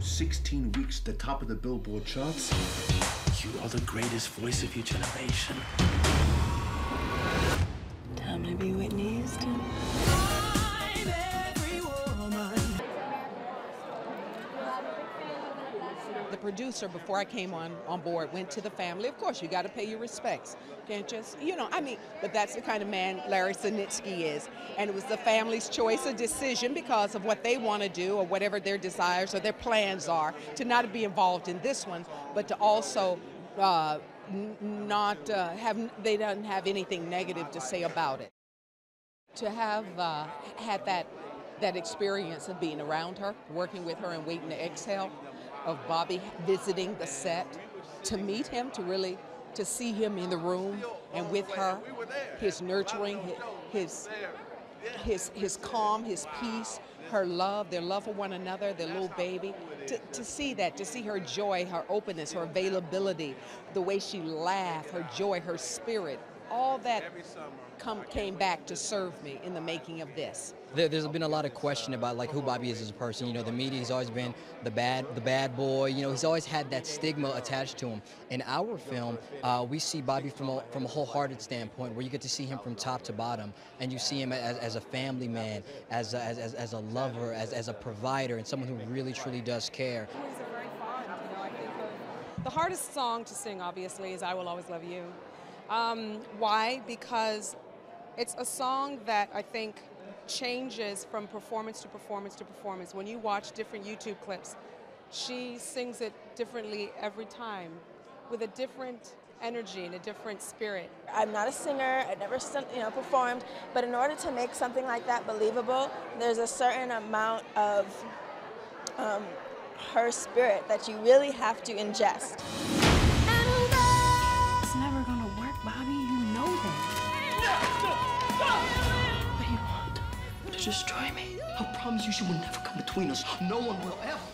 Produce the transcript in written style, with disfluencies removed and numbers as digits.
16 weeks at the top of the Billboard charts. You are the greatest voice of your generation. Time to be Whitney Houston. The producer, before I came on board, went to the family. Of course, you got to pay your respects. Can't just, you know, I mean, but that's the kind of man Larry Sanitsky is. And it was the family's choice, a decision because of what they want to do or whatever their desires or their plans are, to not be involved in this one, but to also they don't have anything negative to say about it. To have had that experience of being around her, working with her and waiting to exhale, of Bobby visiting the set, to meet him, to see him in the room and with her, his nurturing, his calm, his peace, her love, their love for one another, their little baby, to see that, to see her joy, her openness, her availability, the way she laughed, her joy, her spirit, all that came back to serve me in the making of this. There's been a lot of question about like who Bobby is as a person. You know, the media has always been the bad boy. You know, he's always had that stigma attached to him. In our film, we see Bobby from a wholehearted standpoint, where you get to see him from top to bottom, and you see him as a family man, as a lover, as a provider, and someone who really truly does care. He's very fond. You know, I think the hardest song to sing, obviously, is "I Will Always Love You." Why? Because it's a song that I think changes from performance to performance to performance. When you watch different YouTube clips, she sings it differently every time with a different energy and a different spirit. I'm not a singer, I never performed, but in order to make something like that believable, there's a certain amount of her spirit that you really have to ingest. It's never gonna work, Bobby, you know that. Destroy me. I promise you she will never come between us. No one will ever.